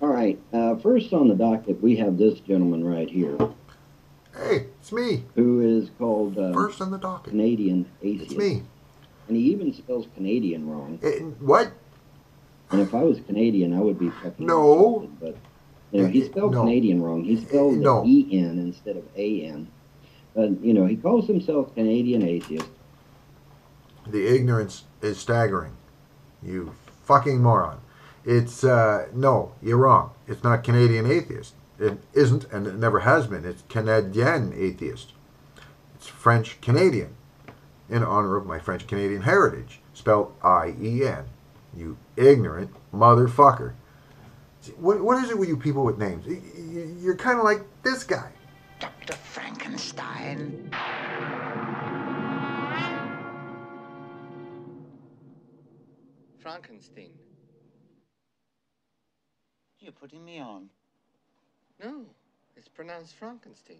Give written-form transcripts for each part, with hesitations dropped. All right. First on the docket, we have this gentleman right here. Hey, it's me. Who is called first on the docket. Canadien Atheist. It's me. And he even spells Canadian wrong. What? And if I was Canadian, I would be fucking no. But you know, he spelled Canadian wrong. He spelled E-N instead of A-N. But, you know, he calls himself Canadien Atheist. The ignorance is staggering. You fucking moron. It's, no, you're wrong. It's not Canadien Atheist. It isn't, and it never has been. It's Canadien Atheist. It's French-Canadian, in honor of my French-Canadian heritage, spelled I-E-N. You ignorant motherfucker. What is it with you people with names? You're kind of like this guy. Dr. Frankenstein. Frankenstein. You're putting me on. No, it's pronounced Frankenstein.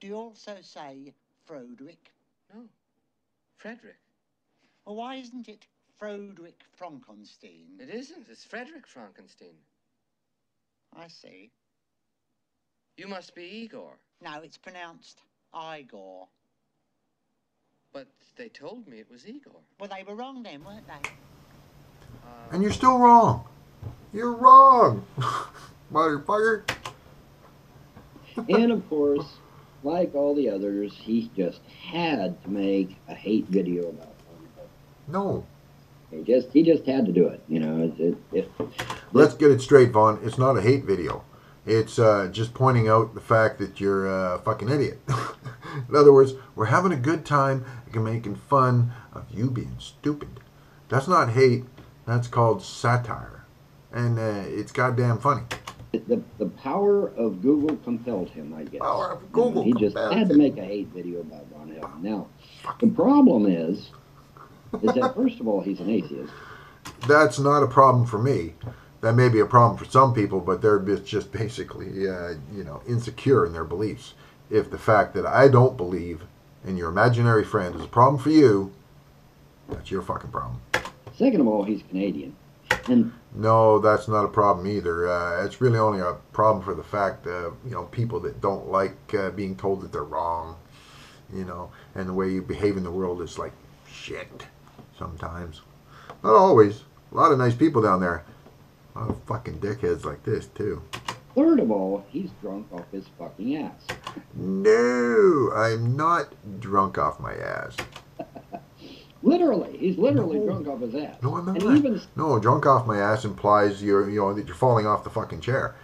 Do you also say Frodrick? No, Frederick. Well, why isn't it Frodrick Frankenstein? It isn't, it's Frederick Frankenstein. I see. You must be Igor. No, it's pronounced Igor. But they told me it was Igor. Well, they were wrong then, weren't they? And you're still wrong. You're wrong, motherfucker. And of course, like all the others, he just had to make a hate video about it. No. He just had to do it. You know. Let's get it straight, Vaughn. It's not a hate video. It's just pointing out the fact that you're a fucking idiot. In other words, we're having a good time making fun of you being stupid. That's not hate. That's called satire. And it's goddamn funny. The power of Google compelled him, I guess. Power of Google compelled him. He just had to make a hate video about VonHelton. Now, the problem is that, first of all, he's an atheist. That's not a problem for me. That may be a problem for some people, but they're just basically, you know, insecure in their beliefs. If the fact that I don't believe in your imaginary friend is a problem for you, that's your fucking problem. Second of all, he's Canadian. And no, that's not a problem either. It's really only a problem for the fact that, you know, people that don't like being told that they're wrong, you know, and the way you behave in the world is like shit sometimes. Not always. A lot of nice people down there. A lot of fucking dickheads like this, too. Third of all, he's drunk off his fucking ass. No, I'm not drunk off my ass. Literally, he's literally drunk off his ass. No, I'm not. And even... No, drunk off my ass implies that you're falling off the fucking chair.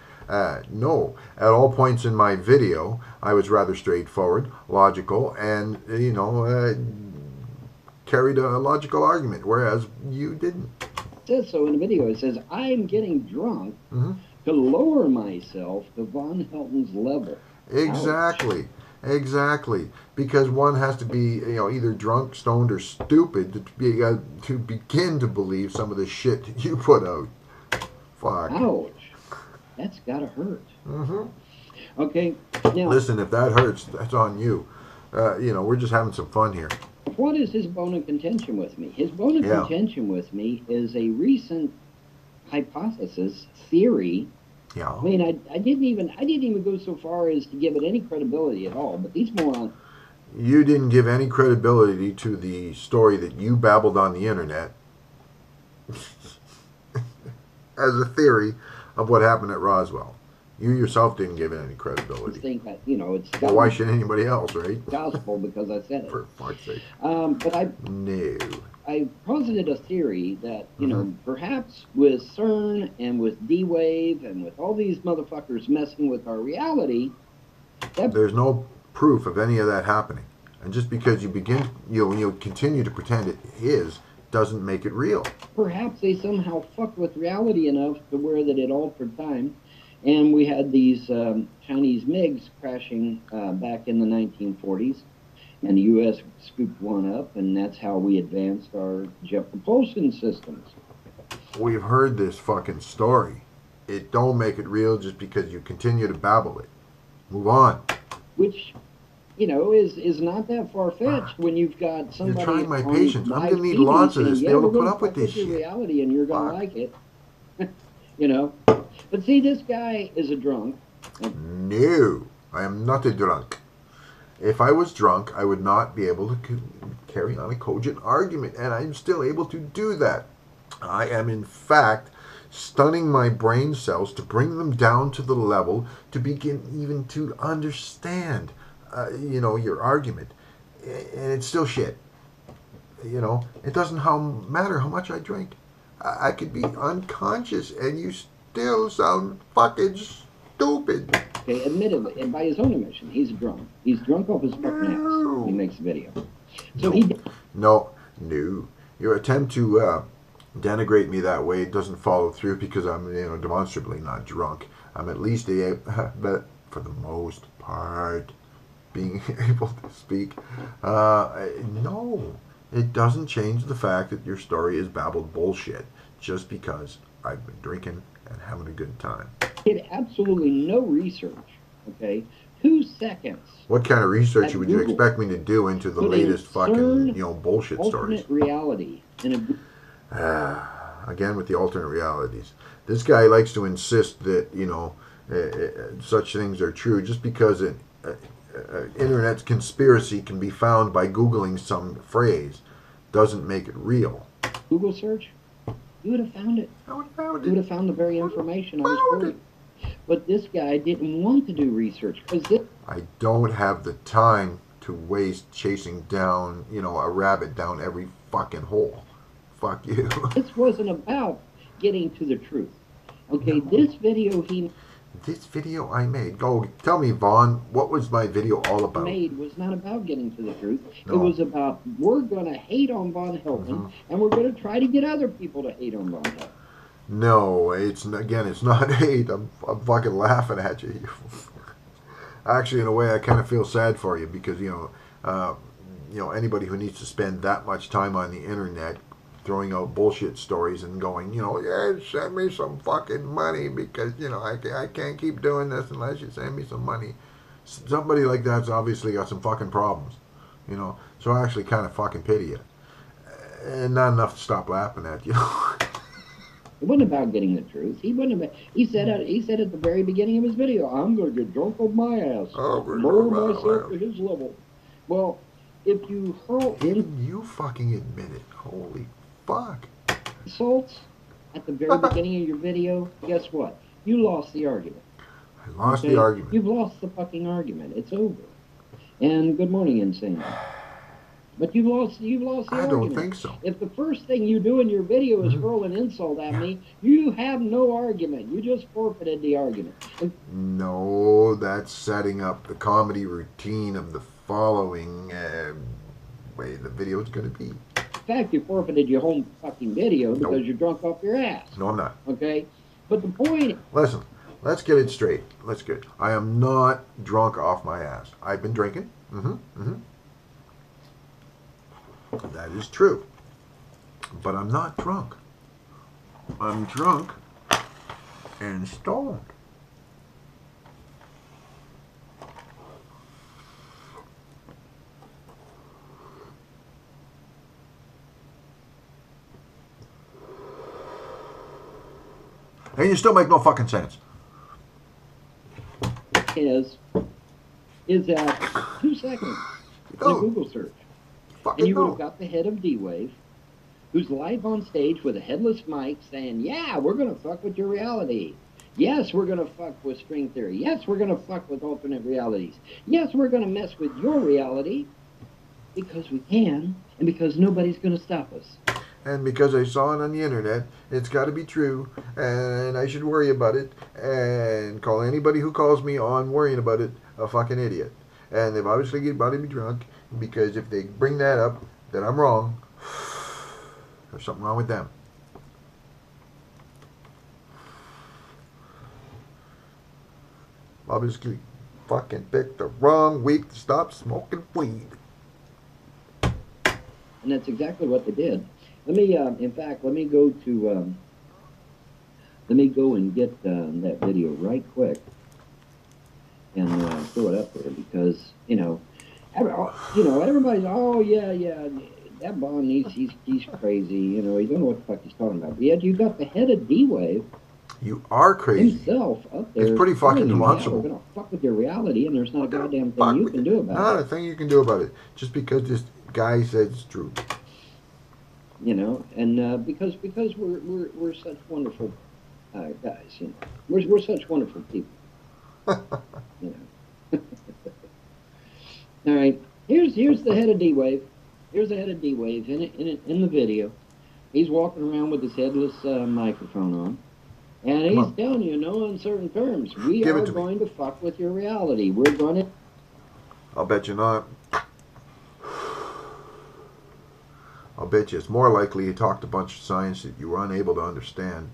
No, at all points in my video, I was rather straightforward, logical, and, you know, carried a logical argument, whereas you didn't. Says so in the video. It says, I'm getting drunk to lower myself to VonHelton's level. Exactly. Ouch. Exactly. Because one has to be, you know, either drunk, stoned, or stupid to begin to believe some of the shit that you put out. Fuck. Ouch. That's gotta hurt. Okay. Now, listen, if that hurts, that's on you. You know, we're just having some fun here. What is his bone of contention with me? His bone of contention with me is a recent hypothesis theory. Yeah. I mean, I didn't even go so far as to give it any credibility at all. But these morons. You didn't give any credibility to the story that you babbled on the internet as a theory of what happened at Roswell. You yourself didn't give it any credibility. I think that, you know, it's gospel. Well, why should anybody else, right? Gospel, because I said it. For fuck's sake. But I posited a theory that, you know, perhaps with CERN and with D-Wave and with all these motherfuckers messing with our reality... There's no proof of any of that happening. And just because you begin, you'll continue to pretend it is... doesn't make it real. Perhaps they somehow fucked with reality enough to where that it altered time. And we had these Chinese MiGs crashing back in the 1940s, and the U.S. scooped one up, and that's how we advanced our jet propulsion systems. We've heard this fucking story. It don't make it real just because you continue to babble it. Move on. Which, you know, is not that far-fetched when you've got somebody... You're trying my patience. I'm going to need lots of this to be able to put up with this shit. Reality, and you're going to like it. You know? But see, this guy is a drunk. No, I am not a drunk. If I was drunk, I would not be able to carry on a cogent argument, and I'm still able to do that. I am, in fact, stunning my brain cells to bring them down to the level to begin even to understand, you know, your argument. And it's still shit. You know, it doesn't matter how much I drink. I could be unconscious, and you still sound fucking stupid. Okay, admittedly, and by his own admission, he's drunk. He's drunk off his fucking ass. He makes a video. So no. Your attempt to denigrate me that way doesn't follow through because I'm, you know, demonstrably not drunk. I'm at least but for the most part, being able to speak. No, it doesn't change the fact that your story is babbled bullshit just because I've been drinking and having a good time. Did absolutely no research, okay? 2 seconds. What kind of research would you expect me to do into the latest fucking, you know, bullshit stories? Alternate reality. Again, with the alternate realities. This guy likes to insist that, you know, such things are true just because an internet conspiracy can be found by Googling some phrase doesn't make it real. Google search? You would have found it. I would have found it. You would have found the very information I was quoting. But this guy didn't want to do research. I don't have the time to waste chasing down, you know, a rabbit down every fucking hole. Fuck you. This wasn't about getting to the truth. Okay, no. This video I made. Go, tell me, Vaughn, what was my video all about? Made was not about getting to the truth. No. It was about, we're going to hate on VonHelton, and we're going to try to get other people to hate on VonHelton. No, it's not hate. I'm fucking laughing at you. Actually, in a way, I kind of feel sad for you because, you know, anybody who needs to spend that much time on the internet throwing out bullshit stories and going, you know, yeah, send me some fucking money because, you know, I can't keep doing this unless you send me some money. Somebody like that's obviously got some fucking problems, you know. So I actually kind of fucking pity you. And not enough to stop laughing at you. It wasn't about getting the truth. He wouldn't have. He said at the very beginning of his video, "I'm going to get drunk on my ass, lower myself to his level." Well, if you hurl in, you fucking admit it. Holy fuck! Insults at the very beginning of your video. Guess what? You lost the argument. I lost the argument. You've lost the fucking argument. It's over. And good morning, insane. But you've lost the argument. I don't think so. If the first thing you do in your video is hurl an insult at me, you have no argument. You just forfeited the argument. No, that's setting up the comedy routine of the following way the video is going to be. In fact, you forfeited your whole fucking video because you're drunk off your ass. No, I'm not. Okay? But the point... Listen, let's get it straight. Let's get it. I am not drunk off my ass. I've been drinking. That is true, but I'm not drunk. I'm drunk and stoned. And you still make no fucking sense. Is that 2 seconds in a Google search. And you would have got the head of D-Wave, who's live on stage with a headless mic saying, yeah, we're going to fuck with your reality. Yes, we're going to fuck with string theory. Yes, we're going to fuck with alternate realities. Yes, we're going to mess with your reality because we can and because nobody's going to stop us. And because I saw it on the internet, it's got to be true, and I should worry about it, and call anybody who calls me on worrying about it a fucking idiot. And they've obviously got to be drunk, because if they bring that up, that I'm wrong, there's something wrong with them. Obviously, fucking picked the wrong week to stop smoking weed. And that's exactly what they did. Let me, in fact, let me go and get that video right quick and throw it up there because, you know, everybody's, oh, yeah, that Bond, he's crazy, you know, he don't know what the fuck he's talking about. But yet you got the head of D-Wave You are crazy. Himself up there. It's pretty fucking demonstrable. We're going to fuck with your reality, and there's not a goddamn thing you can do about it. Not a thing you can do about it. Just because this guy says it's true. You know, and because we're such wonderful guys, you know, we're such wonderful people. You know. All right, here's the head of D-Wave. Here's the head of D-Wave in the video. He's walking around with his headless microphone on. And he's telling you, no uncertain terms, we are going to fuck with your reality. We're going to... I'll bet you not. I'll bet you it's more likely you talked a bunch of science that you were unable to understand,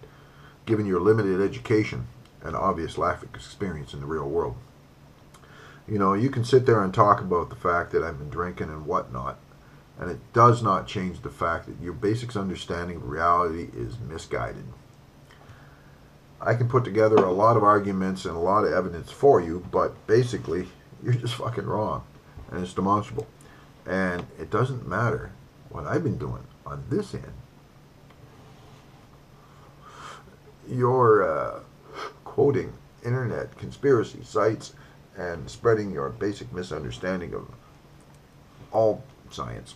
given your limited education and obvious lack of experience in the real world. You know, you can sit there and talk about the fact that I've been drinking and whatnot, and it does not change the fact that your basic understanding of reality is misguided. I can put together a lot of arguments and a lot of evidence for you, but basically, you're just fucking wrong. And it's demonstrable. And it doesn't matter what I've been doing on this end. Your quoting internet conspiracy sites and spreading your basic misunderstanding of all science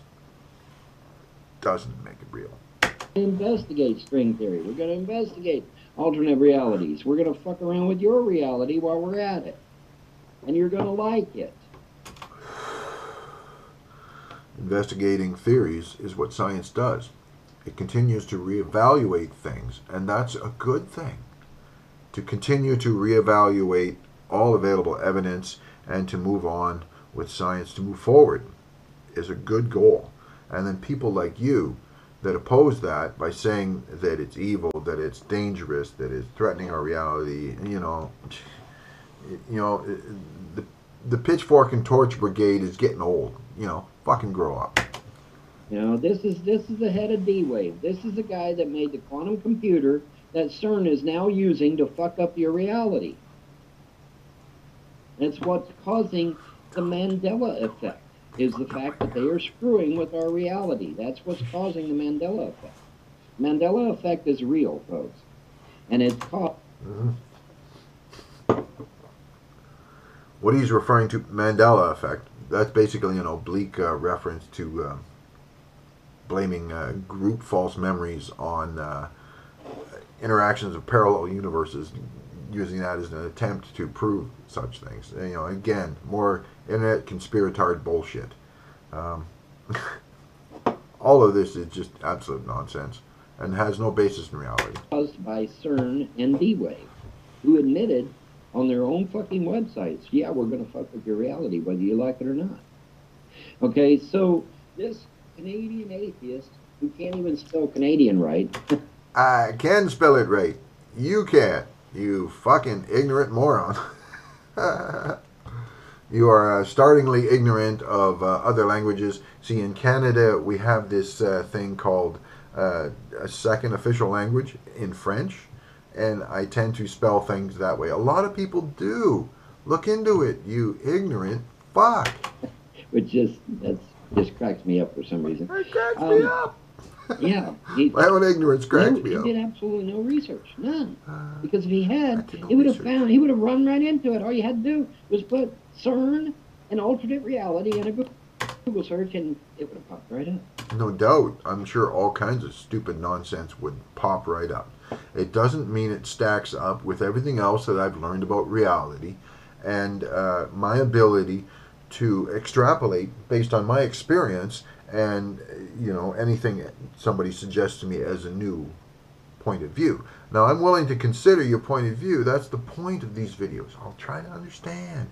doesn't make it real. Investigate string theory. We're going to investigate alternate realities. We're going to fuck around with your reality while we're at it. And you're going to like it. Investigating theories is what science does. It continues to reevaluate things, and that's a good thing. To continue to reevaluate all available evidence and to move on with science, to move forward, is a good goal. And then people like you that oppose that by saying that it's evil, that it's dangerous, that it's threatening our reality, you know, the pitchfork and torch brigade is getting old, you know, fucking grow up. You know, this is the head of D-Wave. This is the guy that made the quantum computer that CERN is now using to fuck up your reality. That's what's causing the Mandela effect. Is the fact that they are screwing with our reality. That's what's causing the Mandela effect. Mandela effect is real, folks. And it's caught. What he's referring to, Mandela effect, that's basically an oblique reference to blaming group false memories on interactions of parallel universes, using that as an attempt to prove such things. You know, again, more internet conspiratard bullshit. All of this is just absolute nonsense and has no basis in reality. Caused by CERN and D-Wave, who admitted on their own fucking websites, yeah, we're going to fuck with your reality whether you like it or not. Okay, so this Canadien atheist who can't even spell Canadian right. I can spell it right. You can't. You fucking ignorant moron. You are startlingly ignorant of other languages. See, in Canada, we have this thing called a second official language in French, and I tend to spell things that way. A lot of people do. Look into it, you ignorant fuck. Which just, that just cracks me up for some reason. It cracks me up. Yeah. My own ignorance cracks me up. He did absolutely no research. None. Because if he had, he would have found, he would have run right into it. All you had to do was put CERN and alternate reality in a Google search and it would have popped right up. No doubt. I'm sure all kinds of stupid nonsense would pop right up. It doesn't mean it stacks up with everything else that I've learned about reality and my ability to extrapolate based on my experience and, you know, anything somebody suggests to me as a new point of view. Now, I'm willing to consider your point of view. That's the point of these videos. I'll try to understand.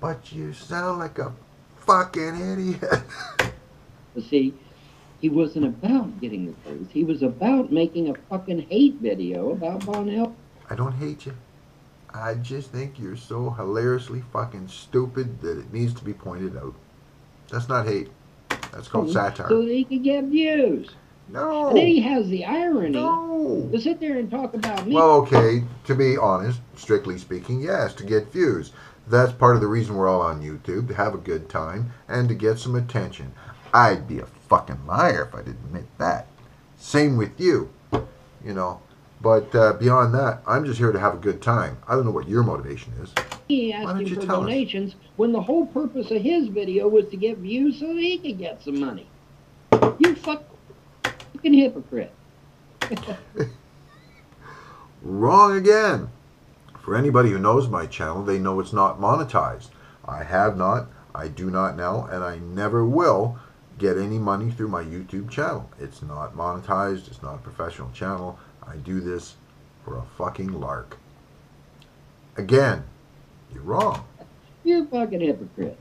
But you sound like a fucking idiot. You see, he wasn't about getting the truth. He was about making a fucking hate video about VonHelton. I don't hate you. I just think you're so hilariously fucking stupid that it needs to be pointed out. That's not hate. That's called satire. So that he could get views. No. And then he has the irony to sit there and talk about me. Well, okay, to be honest, strictly speaking, yes, to get views. That's part of the reason we're all on YouTube, to have a good time and to get some attention. I'd be a fucking liar if I'd admit that. Same with you. You know, But beyond that, I'm just here to have a good time. I don't know what your motivation is. He asked him for donations when the whole purpose of his video was to get views so he could get some money. You fucking hypocrite. Wrong again. For anybody who knows my channel, they know it's not monetized. I have not, I do not now, and I never will get any money through my YouTube channel. It's not monetized. It's not a professional channel. I do this for a fucking lark. Again, you're wrong. You're a fucking hypocrite.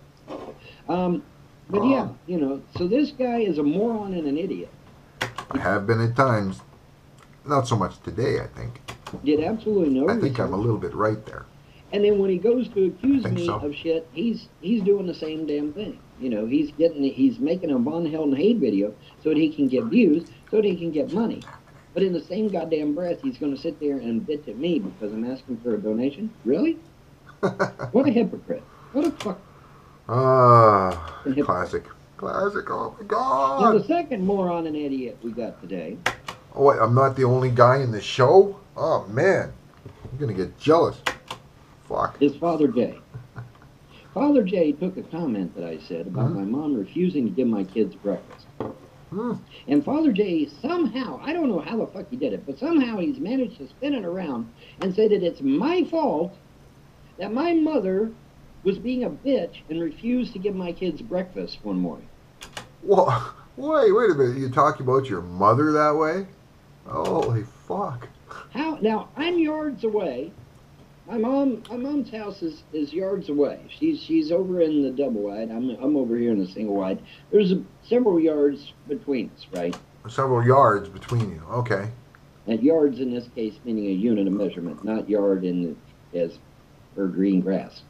But yeah, you know, so this guy is a moron and an idiot. I have been at times. Not so much today, I think. Did absolutely no research. I think I'm a little bit right there. And then when he goes to accuse me of shit, he's doing the same damn thing. You know, he's making a VonHelton hate video so that he can get views, so that he can get money. But in the same goddamn breath, he's going to sit there and bitch at me because I'm asking for a donation? Really? What a hypocrite. What a fuck. Ah, classic. Classic. Oh, my God. Now, the second moron and idiot we got today. Oh, wait, I'm not the only guy in the show? Oh, man. I'm going to get jealous. Fuck. It's Father Jay. Father Jay took a comment that I said about my mom refusing to give my kids breakfast. And Father Jay somehow, I don't know how the fuck he did it, but somehow he's managed to spin it around and say that it's my fault that my mother was being a bitch and refused to give my kids breakfast one morning. Well, wait a minute. You talk about your mother that way? Holy fuck. How? Now, I'm yards away. My mom's house is yards away. She's over in the double wide. I'm over here in the single wide. There's several yards between us, right? Several yards between you. Okay. And yards in this case meaning a unit of measurement, not yard in the, as or green grass.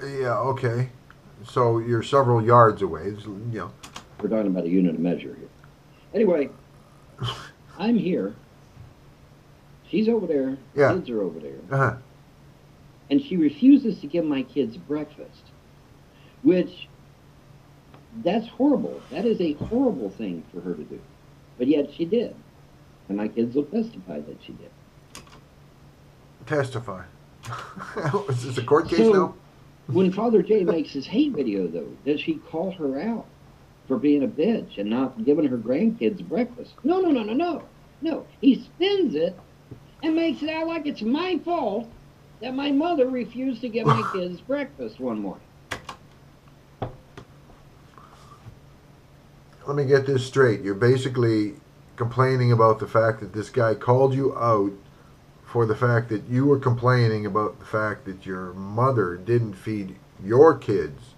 Yeah. Okay. So you're several yards away. It's, you know. We're talking about a unit of measure here. Anyway, I'm here. She's over there. Yeah. Kids are over there. Uh-huh. And she refuses to give my kids breakfast, which, that's horrible. That is a horrible thing for her to do. But yet she did. And my kids will testify that she did. Testify. Is this a court case now? When Father Jay makes his hate video, though, does she call her out for being a bitch and not giving her grandkids breakfast? No, no, no, no, no. No, he spins it and makes it out like it's my fault that my mother refused to give my kids breakfast one morning. Let me get this straight. You're basically complaining about the fact that this guy called you out for the fact that you were complaining about the fact that your mother didn't feed your kids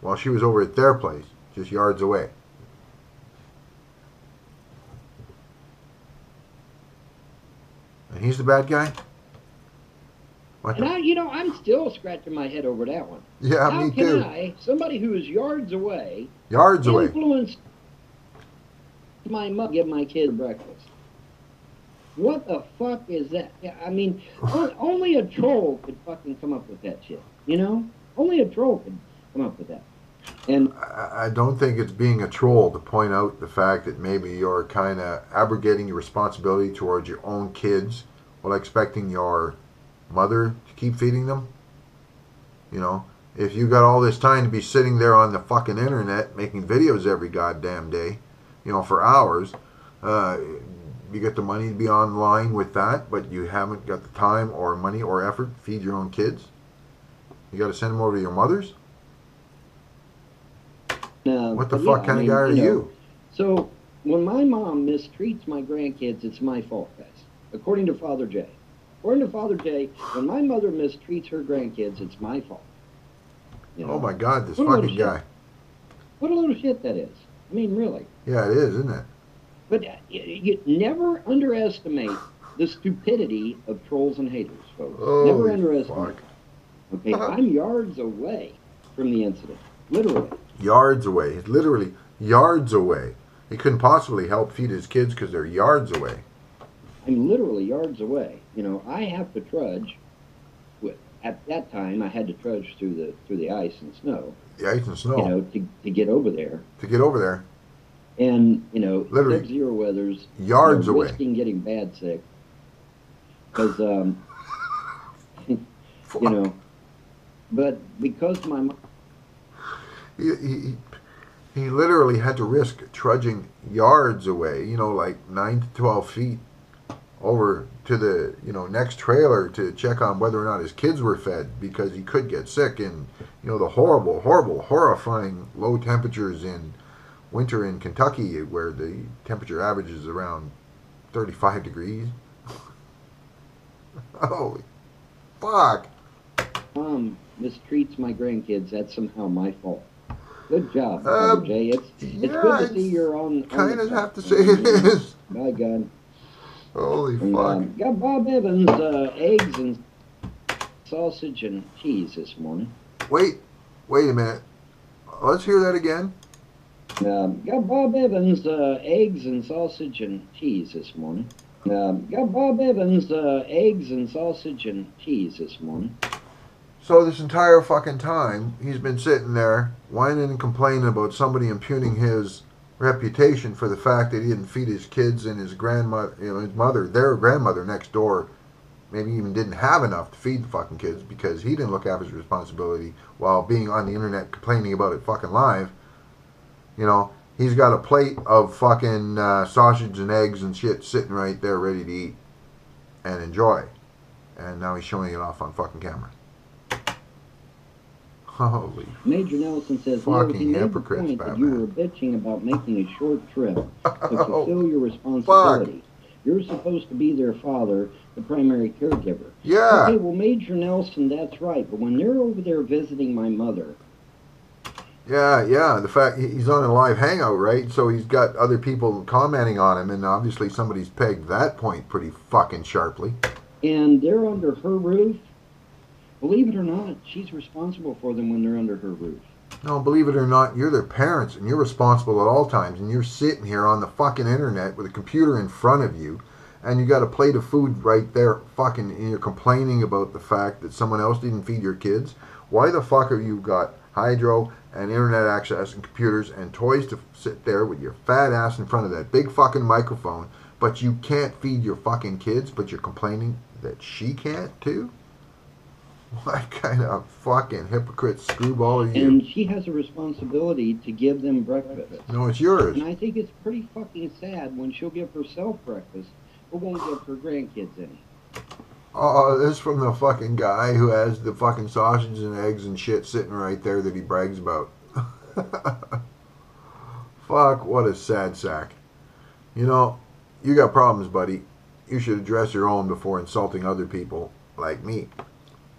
while she was over at their place, just yards away. And he's the bad guy? What and I, you know, I'm still scratching my head over that one. Yeah, me too. How can I, somebody who is yards away, influence my mother, give my kid breakfast? What the fuck is that? Yeah, I mean, only a troll could fucking come up with that shit, you know? Only a troll could come up with that. And I don't think it's being a troll to point out the fact that maybe you're kind of abrogating your responsibility towards your own kids while expecting your mother to keep feeding them. You know, if you got all this time to be sitting there on the fucking internet making videos every goddamn day, you know, for hours, you get the money to be online with that, but you haven't got the time or money or effort to feed your own kids. You got to send them over to your mother's? What the fuck kind of guy are you? So, when my mom mistreats my grandkids, it's my fault, guys. According to Father Jay. According to Father Jay, when my mother mistreats her grandkids, it's my fault. You know? Oh my God, this fucking guy. What a little shit that is. I mean, really. Yeah, it is, isn't it? But you never underestimate the stupidity of trolls and haters, folks. Holy never underestimate. Fuck. Okay, I'm yards away from the incident. Literally. Yards away. He's literally yards away. He couldn't possibly help feed his kids because they're yards away. I'm literally yards away. You know, I have to trudge. At that time, I had to trudge through the ice and snow. The ice and snow. You know, to get over there. To get over there. And, you know, literally sub-zero weathers, yards away, risking getting bad sick. Because, you know, but because my mom... He literally had to risk trudging yards away, you know, like 9 to 12 feet over to the, you know, next trailer to check on whether or not his kids were fed, because he could get sick in, you know, the horrible, horrible, horrifying low temperatures in winter in Kentucky, where the temperature averages around 35 degrees. Holy fuck. Mom mistreats my grandkids. That's somehow my fault. Good job, Father Jay. It's good to see you're on. Kind of have to say it is. By God. Holy fuck. Got Bob Evans eggs and sausage and cheese this morning. Wait a minute. Let's hear that again. Got Bob Evans eggs and sausage and cheese this morning. Got Bob Evans eggs and sausage and cheese this morning. So this entire fucking time, he's been sitting there whining and complaining about somebody impugning his reputation for the fact that he didn't feed his kids, and his grandmother, you know, his mother, their grandmother next door, maybe even didn't have enough to feed the fucking kids because he didn't look after his responsibility while being on the internet complaining about it fucking live. You know, he's got a plate of fucking sausage and eggs and shit sitting right there ready to eat and enjoy. And now he's showing it off on fucking camera. Holy Major Nelson says, fucking hypocrites, made the point that you were bitching about making a short trip to fulfill your responsibility. Fuck. You're supposed to be their father, the primary caregiver. Yeah. Okay, well, Major Nelson, that's right. But when they're over there visiting my mother... Yeah, yeah. The fact he's on a live hangout, right? So he's got other people commenting on him, and obviously somebody's pegged that point pretty fucking sharply. And they're under her roof. Believe it or not, she's responsible for them when they're under her roof. No, believe it or not, you're their parents, and you're responsible at all times, and you're sitting here on the fucking internet with a computer in front of you, and you got a plate of food right there, fucking, and you're complaining about the fact that someone else didn't feed your kids. Why the fuck have you got hydro and internet access and computers and toys to sit there with your fat ass in front of that big fucking microphone, but you can't feed your fucking kids, but you're complaining that she can't too? What kind of fucking hypocrite screwball are you? And she has a responsibility to give them breakfast. No, it's yours. And I think it's pretty fucking sad when she'll give herself breakfast, but won't give her grandkids any. Oh, this is from the fucking guy who has the fucking sausage and eggs and shit sitting right there that he brags about. Fuck, what a sad sack. You know, you got problems, buddy. You should address your own before insulting other people like me.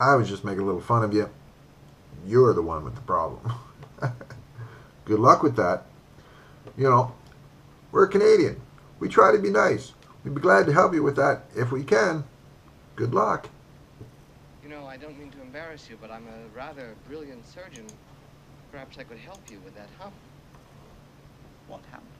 I was just making a little fun of you. You're the one with the problem. Good luck with that. You know, we're Canadian. We try to be nice. We'd be glad to help you with that if we can. Good luck. You know, I don't mean to embarrass you, but I'm a rather brilliant surgeon. Perhaps I could help you with that hump. What hump?